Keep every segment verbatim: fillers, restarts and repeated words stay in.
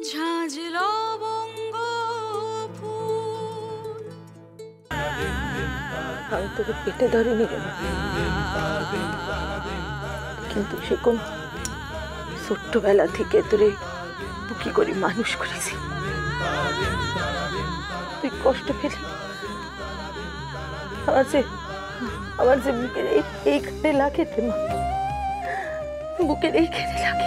पेटे धरे छोट्ट बेला तुरे बुकी करी मानुष करेছি তুই কষ্ট পেলে আমার যে আমার যে বুকের এইখানে লাগে রে মা বুকের এইখানে লাগে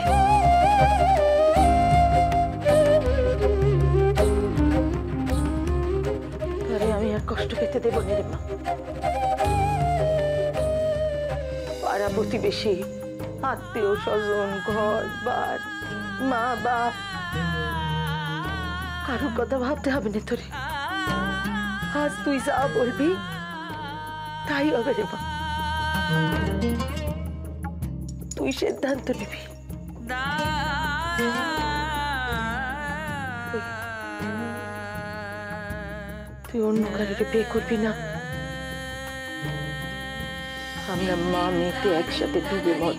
তোরে আমি আর কষ্ট পেতে দেব না রে মা। পাড়া প্রতিবেশী আত্মীয় স্বজন ঘর বাড়ি মা বাপ কারো কথা ভাবতে হবে না তোরে। आज तु जा बोल भी ताई अबे रे बा तु सिद्धांत निबि तु अन्य कारोके बिये करबि ना आमरा मा मेये एकसाथे डुबे मर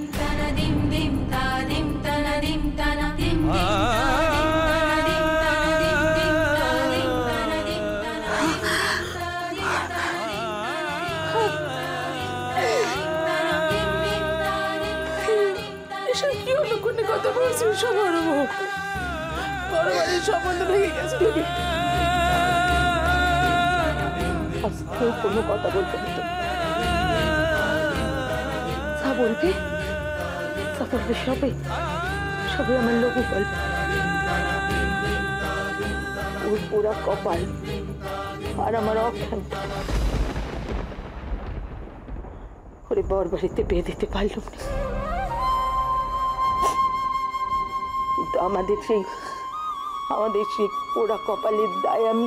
पूरा कपाल और बड़ बाड़ीते पे दीते पोड़ा कपाले दाय आमी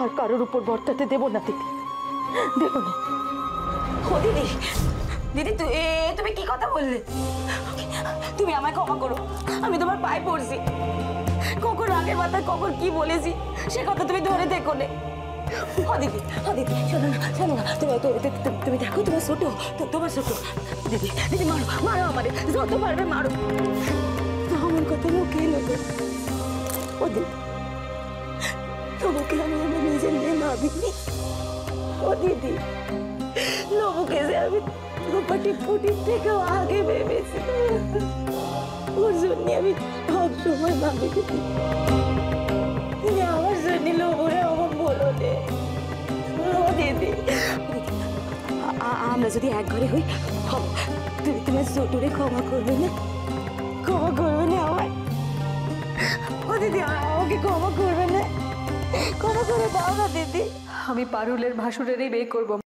और कारोर ऊपर बर्ताते देव ना दीदी देव ना दीदी दीदी तुम्हें कि कथा बोलले तुम्हें आमाय क्षमा करो आमी तुम्हार पाये पड़ছি कखन रागের बाता कखन कि बोलेছি से कथा तुम्हें धरे देखो ना दीदी दीदी शोनो ना शोनो ना तुम्हें तुम्हें देखो तुम्हें छोटो तुम्हें छोटो दीदी दीदी मारो मारो आमारे যত পারবে मारो छोटरे क्षमा करबे ना क्षमा करबे ना दीदी क्षमा करबे ना दीदी हमें पारुलेर भासुरेर बेई करब।